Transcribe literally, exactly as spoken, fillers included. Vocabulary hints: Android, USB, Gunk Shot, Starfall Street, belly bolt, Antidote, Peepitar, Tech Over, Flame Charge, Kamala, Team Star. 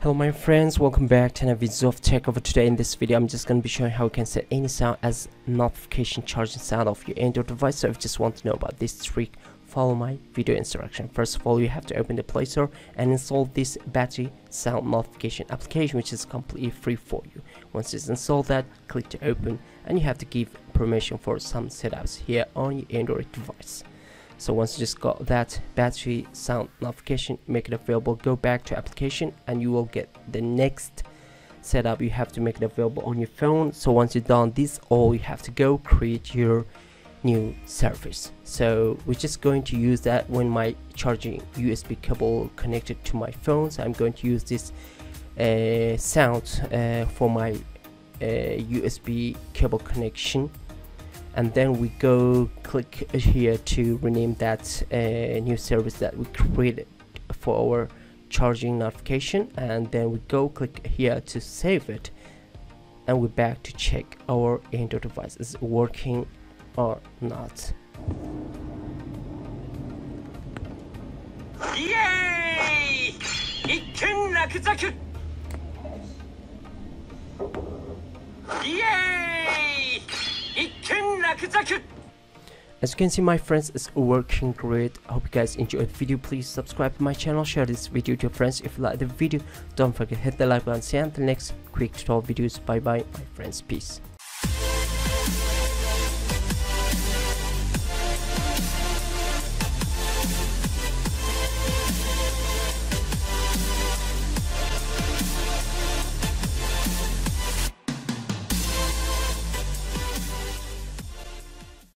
Hello my friends, welcome back to another video of Tech Over. Today in this video I'm just going to be showing how you can set any sound as notification charging sound of your Android device. So if you just want to know about this trick, follow my video instruction. First of all, you have to open the Play Store and install this battery sound notification application, which is completely free for you. Once it's installed, that click to open, and you have to give permission for some setups here on your Android device. So once you just got that battery sound notification, make it available, go back to application, and you will get the next setup. You have to make it available on your phone. So once you've done this all, you have to go create your new service. So we're just going to use that when my charging U S B cable connected to my phone. So I'm going to use this uh, sound uh, for my uh, U S B cable connection, and then we go click here to rename that uh, new service that we created for our charging notification, and then we go click here to save it, and we're back to check our Android device is working or not. Yay! Yay! As you can see my friends, it's working great. I hope you guys enjoyed the video. Please subscribe to my channel, share this video to your friends. If you like the video, don't forget to hit the like button. See you until next quick tutorial videos. Bye bye my friends, peace.